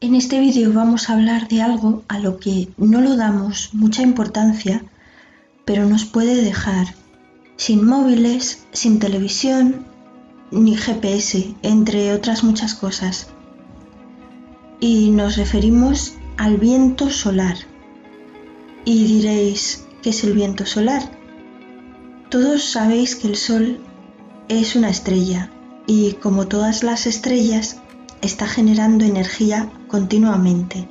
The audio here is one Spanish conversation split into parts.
En este vídeo vamos a hablar de algo a lo que no lo damos mucha importancia, pero nos puede dejar sin móviles, sin televisión, ni GPS, entre otras muchas cosas. Y nos referimos al viento solar. Y diréis, ¿qué es el viento solar? Todos sabéis que el Sol es una estrella y, como todas las estrellas, está generando energía continuamente.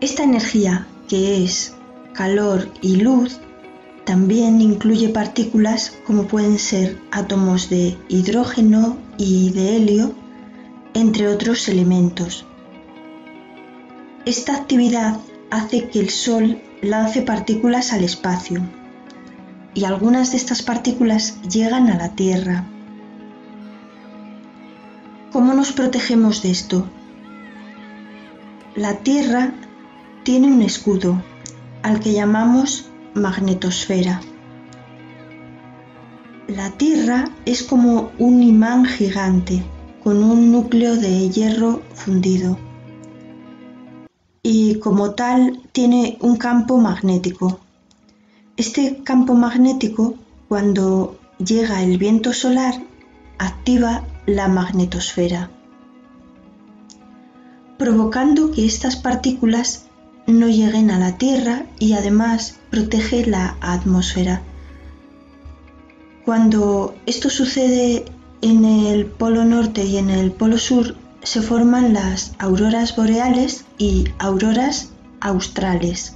Esta energía, que es calor y luz, también incluye partículas como pueden ser átomos de hidrógeno y de helio, entre otros elementos. Esta actividad hace que el Sol lance partículas al espacio, y algunas de estas partículas llegan a la Tierra. ¿Cómo nos protegemos de esto? La Tierra tiene un escudo, al que llamamos magnetosfera. La Tierra es como un imán gigante, con un núcleo de hierro fundido, y como tal tiene un campo magnético. Este campo magnético, cuando llega el viento solar, activa la magnetosfera, provocando que estas partículas no lleguen a la Tierra, y además protege la atmósfera. Cuando esto sucede en el polo norte y en el polo sur, se forman las auroras boreales y auroras australes,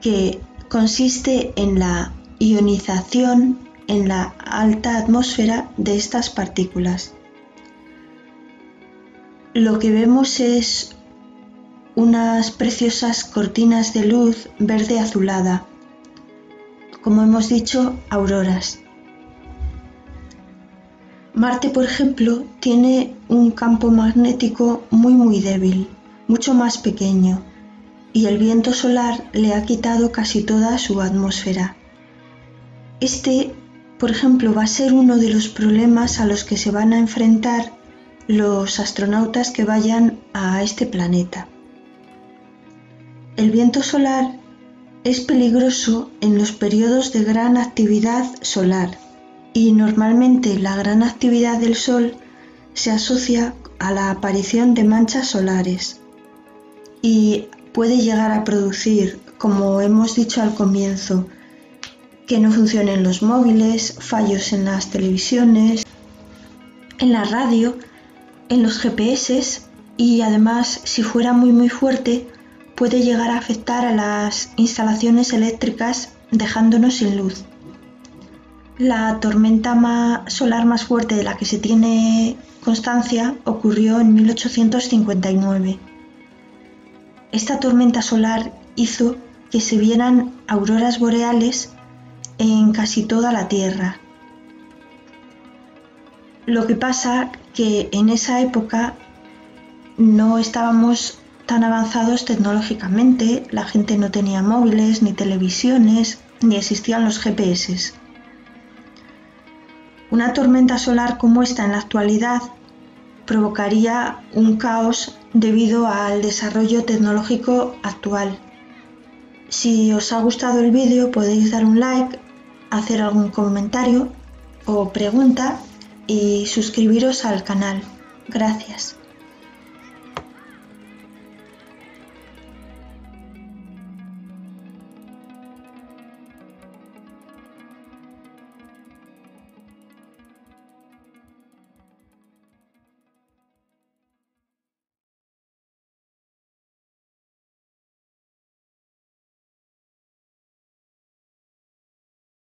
que consiste en la ionización en la alta atmósfera de estas partículas. Lo que vemos es unas preciosas cortinas de luz verde azulada, como hemos dicho, auroras. Marte, por ejemplo, tiene un campo magnético muy débil, mucho más pequeño, y el viento solar le ha quitado casi toda su atmósfera. Este, por ejemplo, va a ser uno de los problemas a los que se van a enfrentar los astronautas que vayan a este planeta. El viento solar es peligroso en los periodos de gran actividad solar, y normalmente la gran actividad del Sol se asocia a la aparición de manchas solares y puede llegar a producir, como hemos dicho al comienzo, que no funcionen los móviles, fallos en las televisiones, en la radio, en los GPS, y además, si fuera muy fuerte, puede llegar a afectar a las instalaciones eléctricas, dejándonos sin luz. La tormenta solar más fuerte de la que se tiene constancia ocurrió en 1859. Esta tormenta solar hizo que se vieran auroras boreales en casi toda la Tierra. Lo que pasa que en esa época no estábamos tan avanzados tecnológicamente, la gente no tenía móviles ni televisiones, ni existían los GPS. Una tormenta solar como esta en la actualidad provocaría un caos debido al desarrollo tecnológico actual. Si os ha gustado el vídeo, podéis dar un like, hacer algún comentario o pregunta y suscribiros al canal. Gracias.